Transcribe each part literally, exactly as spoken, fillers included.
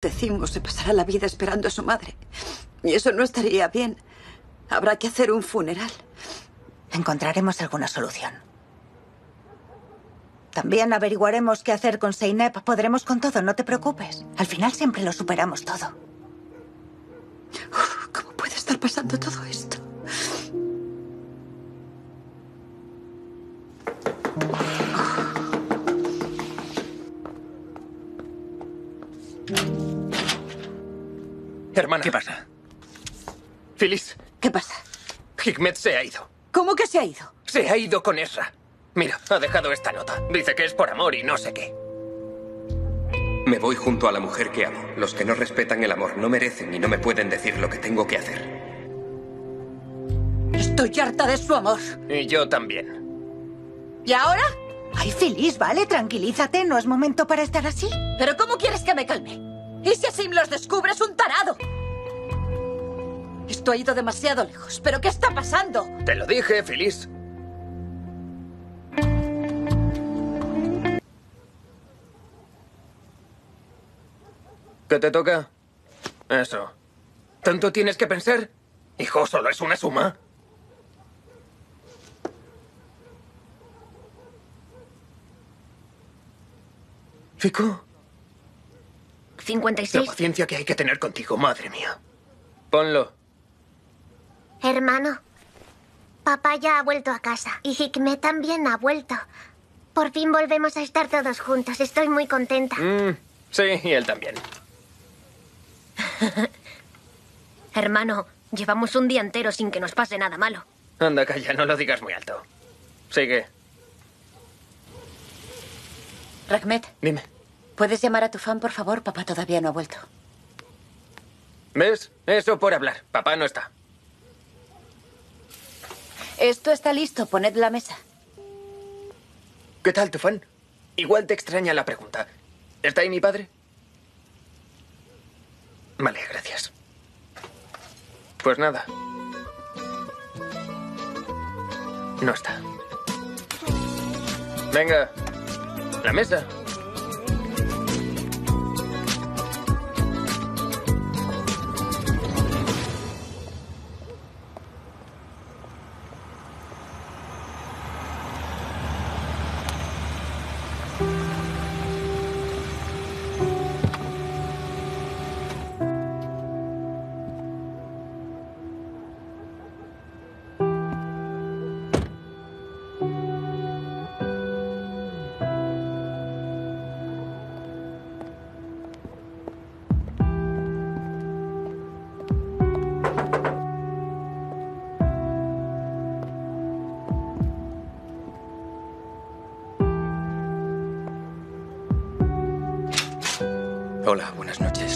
Decimos que se pasará la vida esperando a su madre. Y eso no estaría bien. Habrá que hacer un funeral. Encontraremos alguna solución. También averiguaremos qué hacer con Zeynep. Podremos con todo, no te preocupes. Al final siempre lo superamos todo. Uf, ¿cómo puede estar pasando todo esto? Hermana. ¿Qué pasa? Feliz. ¿Qué pasa? Hikmet se ha ido. ¿Cómo que se ha ido? Se ha ido con Esra. Mira, ha dejado esta nota. Dice que es por amor y no sé qué. Me voy junto a la mujer que amo. Los que no respetan el amor no merecen y no me pueden decir lo que tengo que hacer. Estoy harta de su amor. Y yo también. ¿Y ahora? Ay, Feliz, vale, tranquilízate. No es momento para estar así. ¿Pero cómo quieres que me calme? ¿Y si así los descubres, un tarado? Esto ha ido demasiado lejos. ¿Pero qué está pasando? Te lo dije, Feliz. ¿Qué te toca? Eso. ¿Tanto tienes que pensar? Hijo, solo es una suma. Fico. cincuenta y seis. La paciencia que hay que tener contigo, madre mía. Ponlo. Hermano, papá ya ha vuelto a casa y Hikmet también ha vuelto. Por fin volvemos a estar todos juntos. Estoy muy contenta. Mm, sí, y él también. Hermano, llevamos un día entero sin que nos pase nada malo. Anda, calla, no lo digas muy alto. Sigue. Rahmet. Dime. ¿Puedes llamar a Tufan, por favor? Papá todavía no ha vuelto. ¿Ves? Eso por hablar. Papá no está. Esto está listo. Poned la mesa. ¿Qué tal, Tufan? Igual te extraña la pregunta. ¿Está ahí mi padre? Vale, gracias. Pues nada. No está. Venga, la mesa. Hola, buenas noches.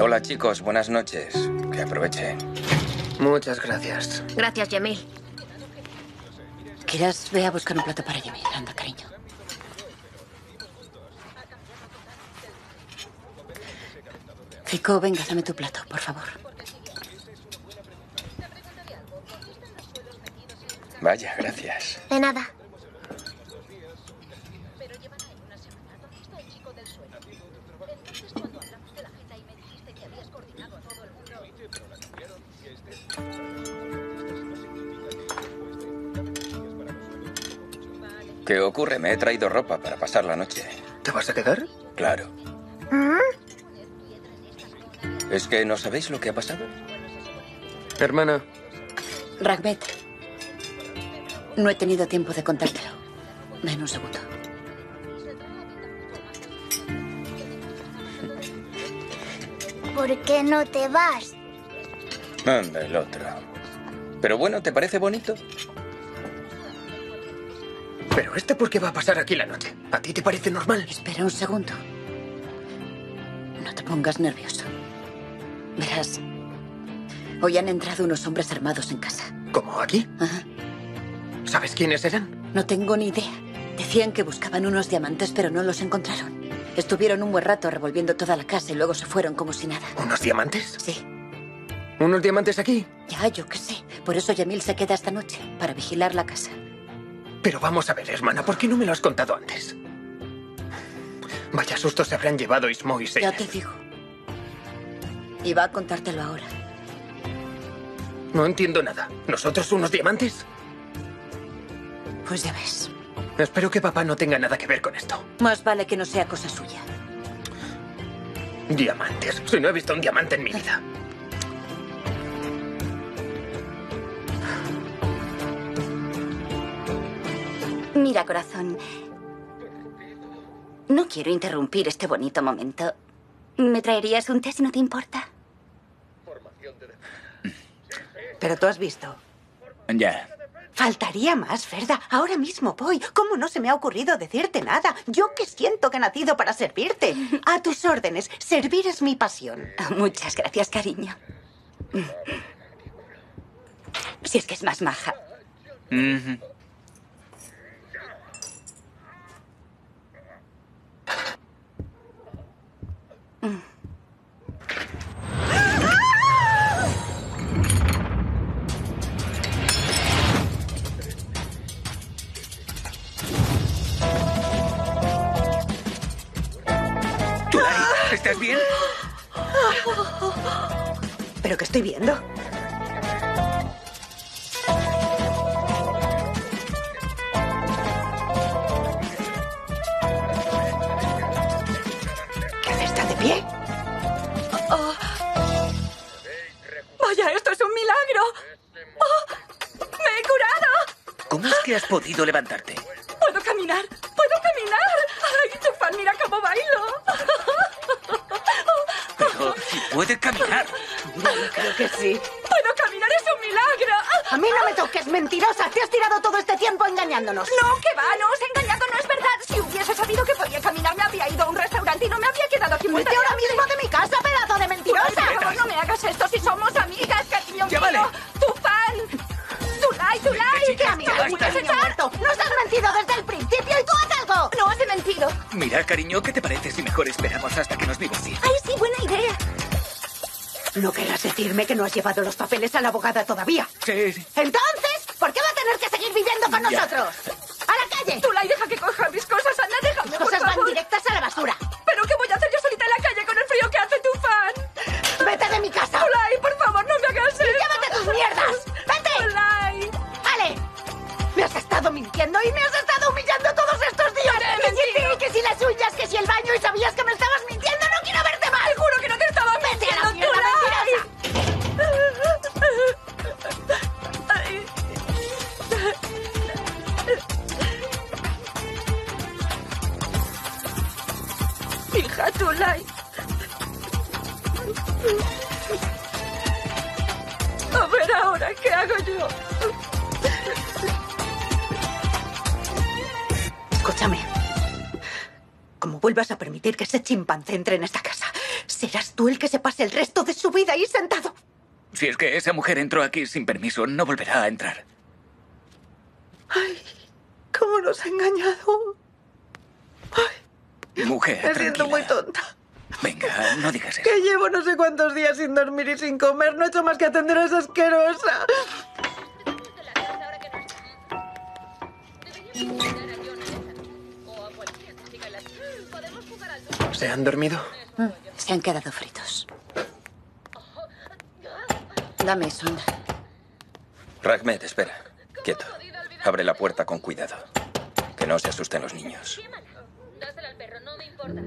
Hola, chicos, buenas noches. Que aprovechen. Muchas gracias. Gracias, Yamil. Kiras, ve a buscar un plato para Yamil. Anda, cariño. Fico, venga, dame tu plato, por favor. Vaya, gracias. De nada. ¿Qué ocurre? Me he traído ropa para pasar la noche. ¿Te vas a quedar? Claro. ¿Mm? ¿Es que no sabéis lo que ha pasado? Hermana. Rahmet, no he tenido tiempo de contártelo. Ven un segundo. ¿Por qué no te vas? Anda, el otro. Pero bueno, ¿te parece bonito? ¿Pero este por qué va a pasar aquí la noche? ¿A ti te parece normal? Espera un segundo. No te pongas nervioso. Verás, hoy han entrado unos hombres armados en casa. ¿Como aquí? Ajá. ¿Sabes quiénes eran? No tengo ni idea. Decían que buscaban unos diamantes, pero no los encontraron. Estuvieron un buen rato revolviendo toda la casa y luego se fueron como si nada. ¿Unos diamantes? Sí. ¿Unos diamantes aquí? Ya, yo qué sé. Por eso Yamil se queda esta noche, para vigilar la casa. Pero vamos a ver, hermana, ¿por qué no me lo has contado antes? Vaya susto se habrán llevado Ismo y Sey. Ya te digo. Iba a contártelo ahora. No entiendo nada. ¿Nosotros unos diamantes? Pues ya ves. Espero que papá no tenga nada que ver con esto. Más vale que no sea cosa suya. Diamantes. Si no he visto un diamante en mi vida. Mira, corazón. No quiero interrumpir este bonito momento. ¿Me traerías un té si no te importa? Pero tú has visto. Ya. Yeah. Faltaría más, Ferda. Ahora mismo voy. ¿Cómo no se me ha ocurrido decirte nada? Yo que siento que he nacido para servirte. A tus órdenes. Servir es mi pasión. Muchas gracias, cariño. Si es que es más maja. Mm-hmm. Tulay, ¿estás bien? ¿Pero qué estoy viendo? ¿Qué has podido levantarte? ¡Puedo caminar! ¡Puedo caminar! ¡Ay, Tufan, mira cómo bailo! Pero si puede caminar. No, creo que sí. ¡Puedo caminar! ¡Es un milagro! A mí no me toques, mentirosa. Te has tirado todo este tiempo engañándonos. No, que va, no os he engañado, no es verdad. Si hubiese sabido que podía caminar, me habría ido a un restaurante y no me habría quedado aquí. ¡Vete ahora mismo de mi casa, pedazo de mentirosa! Por favor, no me hagas esto si somos amigas, cariño mío. Vale. ¡Tufan! ¡Tulay, Tulay! ¡Qué amiga! ¡Puedes echar! ¡Nos has mentido desde el principio y tú haz algo! ¡No os he mentido! Mira, cariño, ¿qué te parece si mejor esperamos hasta que nos vimos? ¡Ay, sí! ¡Buena idea! ¿No querrás decirme que no has llevado los papeles a la abogada todavía? Sí, sí. ¡Entonces! ¿Por qué va a tener que seguir viviendo con ya. nosotros? ¡A la calle! ¡Tulay, deja que coja mis cosas! ¡Anda, déjame, por favor! ¡Las cosas van directas a la basura! ¿Pero qué voy a hacer yo solita en la calle con el frío que hace tu fan? ¡Vete de mi casa! ¡Tulay, por favor, no me hagas eso! ¡Llévate tus mierdas! ¡Vete! ¡Tulay! ¡Ale! Me has estado mintiendo y me has estado humillando todos estos días. Que si, sí, que si las uñas, que si el baño y sabías que me estabas mintiendo. ¡No quiero verte más! ¡Seguro que no te estaba mintiendo! ¡Vete a la mierda, mentirosa! Hija, Tulay. A ver ahora, ¿qué hago yo? Escúchame. Como vuelvas a permitir que ese chimpancé entre en esta casa, serás tú el que se pase el resto de su vida ahí sentado. Si es que esa mujer entró aquí sin permiso, no volverá a entrar. Ay, cómo nos ha engañado. Ay, mujer, me tranquila. Siento muy tonta. Venga, no digas eso. Que llevo no sé cuántos días sin dormir y sin comer. No he hecho más que atender a esa asquerosa. ¿Se han dormido? Mm, se han quedado fritos. Dame eso. Rahmet, espera. Quieto. Abre la puerta con cuidado. Que no se asusten los niños. Dásela al perro, no me importa.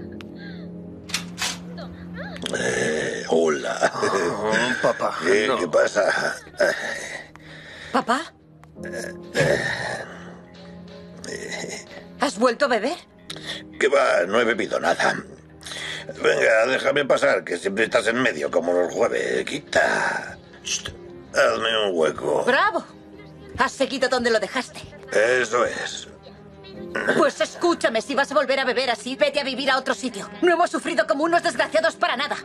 Eh, hola. Oh, papá. Eh, no. ¿Qué pasa? ¿Papá? Eh, eh. ¿Has vuelto a beber? ¿Qué va? No he bebido nada. Venga, déjame pasar, que siempre estás en medio, como los jueves. Quita. Shh, hazme un hueco. ¡Bravo! Has seguido donde lo dejaste. Eso es. Pues escúchame, si vas a volver a beber así, vete a vivir a otro sitio. No hemos sufrido como unos desgraciados para nada.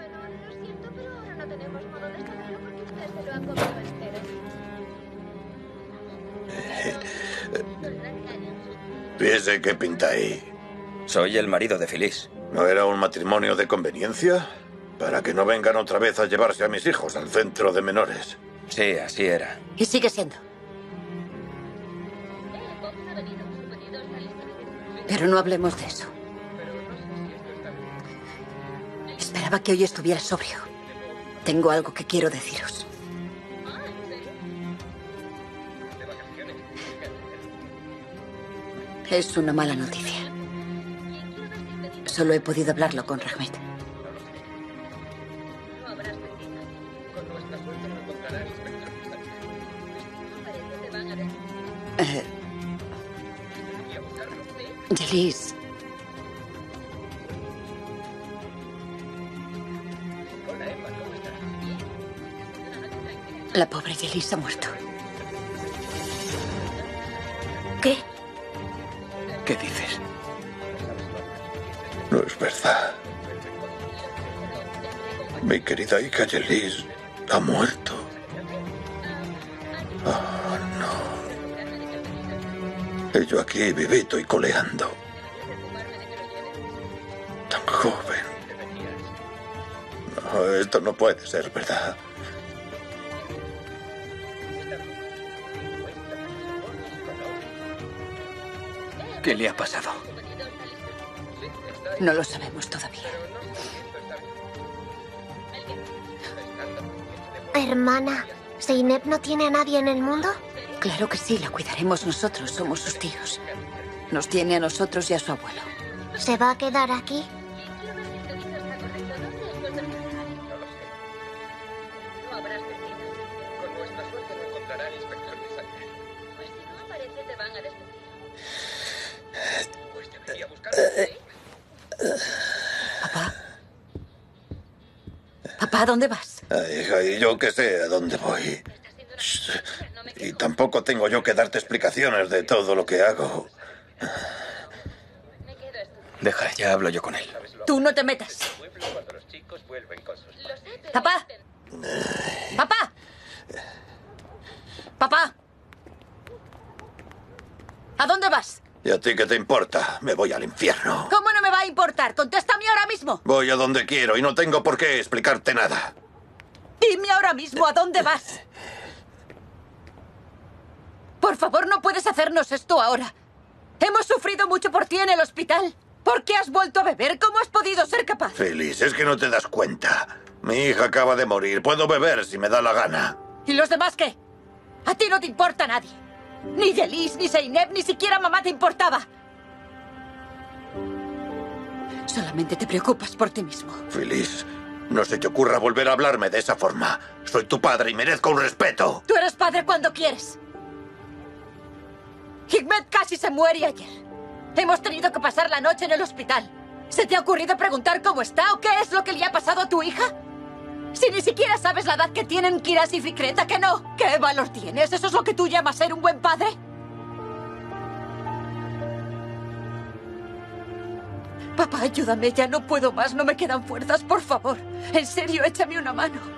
¿Y ese qué pinta ahí? Soy el marido de Feliz. ¿No era un matrimonio de conveniencia? Para que no vengan otra vez a llevarse a mis hijos al centro de menores. Sí, así era. Y sigue siendo. Pero no hablemos de eso. Esperaba que hoy estuviera sobrio. Tengo algo que quiero deciros. Es una mala noticia. Solo he podido hablarlo con Rahmet. Eh... Yeliz. La pobre Yeliz ha muerto. ¿Qué? ¿Qué dices? No es verdad. Mi querida hija Yeliz ha muerto. Oh, no. Y yo aquí vivito y coleando. Tan joven. No, esto no puede ser verdad. ¿Qué le ha pasado? No lo sabemos todavía. Hermana, ¿Zeynep no tiene a nadie en el mundo? Claro que sí, la cuidaremos nosotros, somos sus tíos. Nos tiene a nosotros y a su abuelo. ¿Se va a quedar aquí? Papá. Papá, ¿a dónde vas? Ay, hija, y yo qué sé a dónde voy. Shh. Y tampoco tengo yo que darte explicaciones de todo lo que hago. Deja, ya hablo yo con él. Tú no te metas. Papá. Ay. Papá. Papá. ¿A dónde vas? ¿Y a ti qué te importa? Me voy al infierno. ¿Cómo no me va a importar? ¡Contéstame ahora mismo! Voy a donde quiero y no tengo por qué explicarte nada. Dime ahora mismo a dónde vas. Por favor, no puedes hacernos esto ahora. Hemos sufrido mucho por ti en el hospital. ¿Por qué has vuelto a beber? ¿Cómo has podido ser capaz? Feliz, es que no te das cuenta. Mi hija acaba de morir. Puedo beber si me da la gana. ¿Y los demás qué? A ti no te importa nadie. Ni Yeliz, ni Zeynep, ni siquiera mamá te importaba. Solamente te preocupas por ti mismo. Feliz, no se te ocurra volver a hablarme de esa forma. Soy tu padre y merezco un respeto. Tú eres padre cuando quieres. Hikmet casi se muere ayer. Hemos tenido que pasar la noche en el hospital. ¿Se te ha ocurrido preguntar cómo está o qué es lo que le ha pasado a tu hija? Si ni siquiera sabes la edad que tienen Kiras y Fikret, ¿a que no? ¿Qué valor tienes? ¿Eso es lo que tú llamas ser un buen padre? Papá, ayúdame, ya no puedo más, no me quedan fuerzas, por favor. En serio, échame una mano.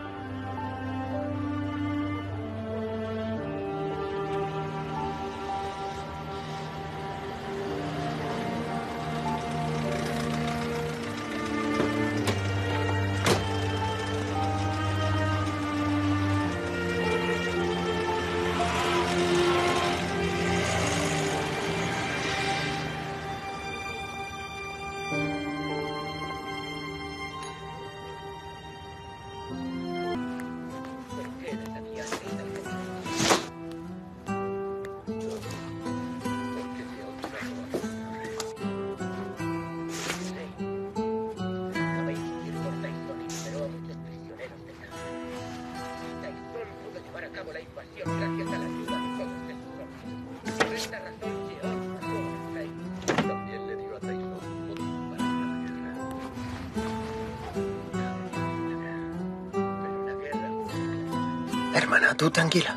Hermana, tú tranquila.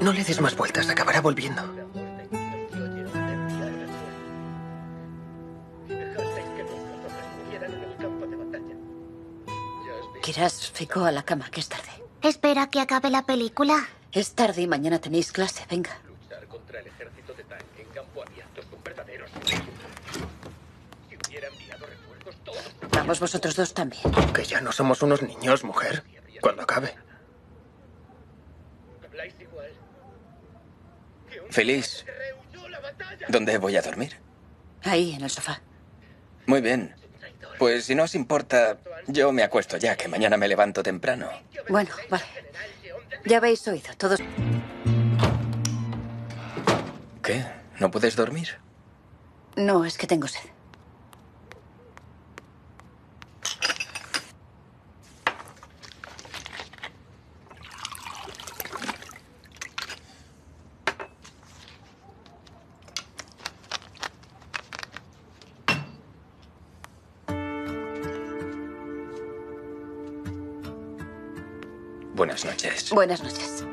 No le des más vueltas, acabará volviendo. Kiras, Fico, a la cama, que es tarde. Espera que acabe la película. Es tarde y mañana tenéis clase, venga. contra el ejército de Tank en campo abierto son verdaderos. Si hubiera enviado refuerzos todos... Vamos vosotros dos también. Que ya no somos unos niños, mujer. Cuando acabe. Habláis igual. Feliz. ¿Dónde voy a dormir? Ahí, en el sofá. Muy bien. Pues si no os importa, yo me acuesto ya, que mañana me levanto temprano. Bueno, vale. Ya habéis oído, todos... ¿Qué? ¿No puedes dormir? No, es que tengo sed. Buenas noches. Buenas noches.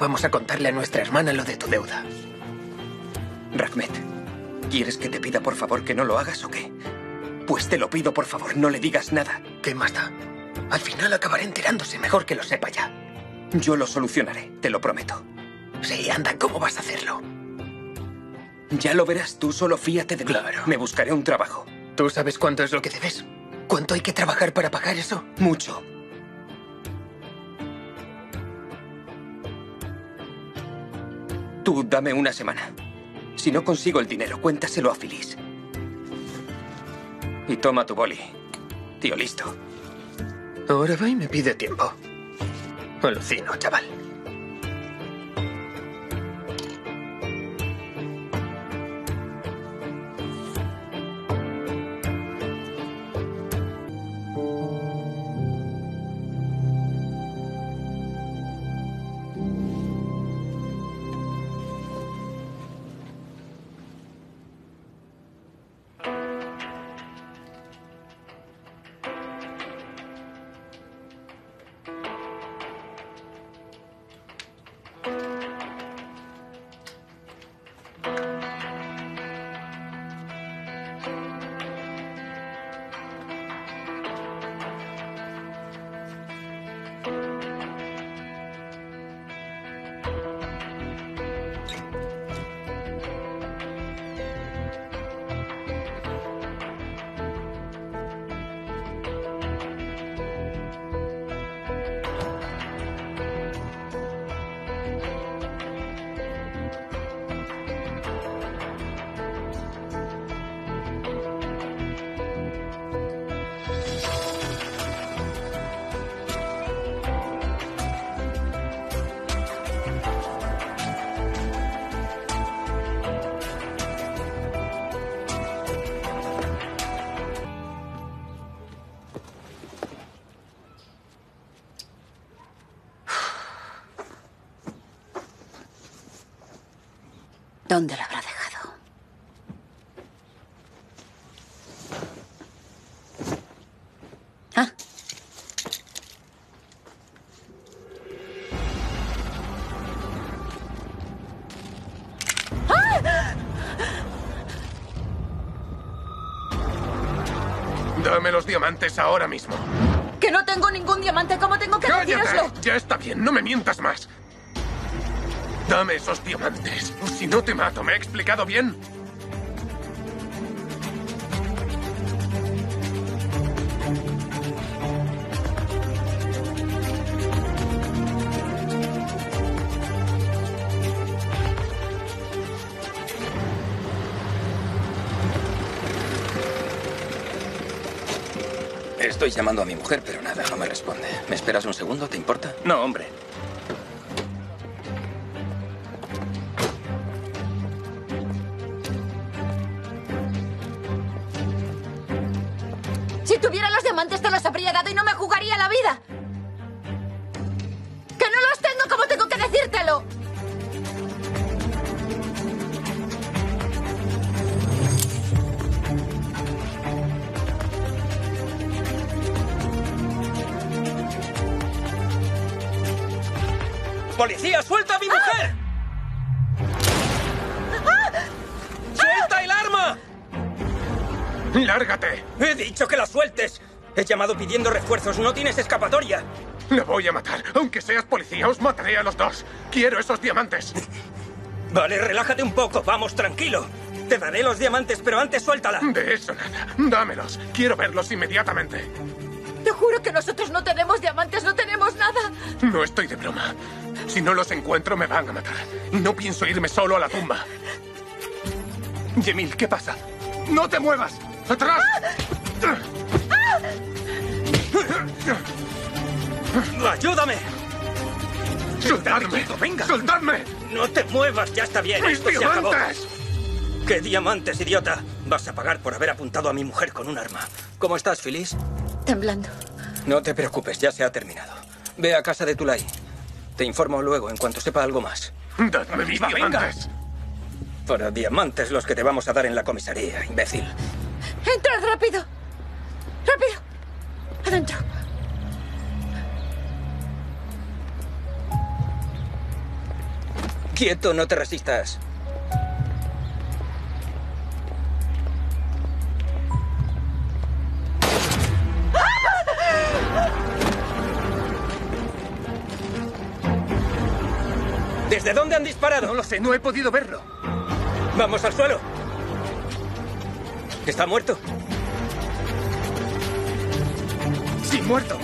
Vamos a contarle a nuestra hermana lo de tu deuda. Rahmet, ¿quieres que te pida por favor que no lo hagas o qué? Pues te lo pido por favor, no le digas nada. ¿Qué más da? Al final acabaré enterándose, mejor que lo sepa ya. Yo lo solucionaré, te lo prometo. Sí, anda, ¿cómo vas a hacerlo? Ya lo verás, tú solo fíate de mí. Claro. Me buscaré un trabajo. ¿Tú sabes cuánto es lo que debes? ¿Cuánto hay que trabajar para pagar eso? Mucho. Tú dame una semana. Si no consigo el dinero, cuéntaselo a Feliz. Y toma tu boli. Tío, listo. Ahora va y me pide tiempo. Alucino, chaval. ¿Dónde lo habrá dejado? Ah. ¡Ah! Dame los diamantes ahora mismo. Que no tengo ningún diamante, ¿cómo tengo que deciroslo? Ya está bien, no me mientas más. Dame esos diamantes. Si no te mato, ¿me he explicado bien? Estoy llamando a mi mujer, pero nada, no me responde. ¿Me esperas un segundo? ¿Te importa? No, hombre. Si tuviera los diamantes te los habría dado y no me jugaría la vida. ¡Que no los tengo como tengo que decírtelo! ¡Policía, suelta a mi mujer! ¡Ah! ¡Ah! ¡Suelta el arma! ¡Lárgate! ¡He dicho que la sueltes! He llamado pidiendo refuerzos, no tienes escapatoria. La voy a matar. Aunque seas policía, os mataré a los dos. Quiero esos diamantes. Vale, relájate un poco. Vamos, tranquilo. Te daré los diamantes, pero antes suéltala. De eso nada. Dámelos. Quiero verlos inmediatamente. Te juro que nosotros no tenemos diamantes, no tenemos nada. No estoy de broma. Si no los encuentro, me van a matar. Y no pienso irme solo a la tumba. Cemil, ¿qué pasa? ¡No te muevas! ¡Atrás! ¡Ah! ¡Ah! ¡Ayúdame! ¡Soltadme! ¡Venga! ¡Soltadme! ¡No te muevas! ¡Ya está bien! ¡Mis Esto diamantes! Se acabó. ¡Qué diamantes, idiota! Vas a pagar por haber apuntado a mi mujer con un arma. ¿Cómo estás, Feliz? Temblando. No te preocupes, ya se ha terminado. Ve a casa de Tulay. Te informo luego, en cuanto sepa algo más. ¡Dadme mis Va, diamantes! Venga. Para diamantes los que te vamos a dar en la comisaría, imbécil. ¡Entrad rápido! ¡Rápido! ¡Adentro! Quieto, no te resistas. ¿Desde dónde han disparado? No lo sé, no he podido verlo. Vamos al suelo. Está muerto. Sí, muerto.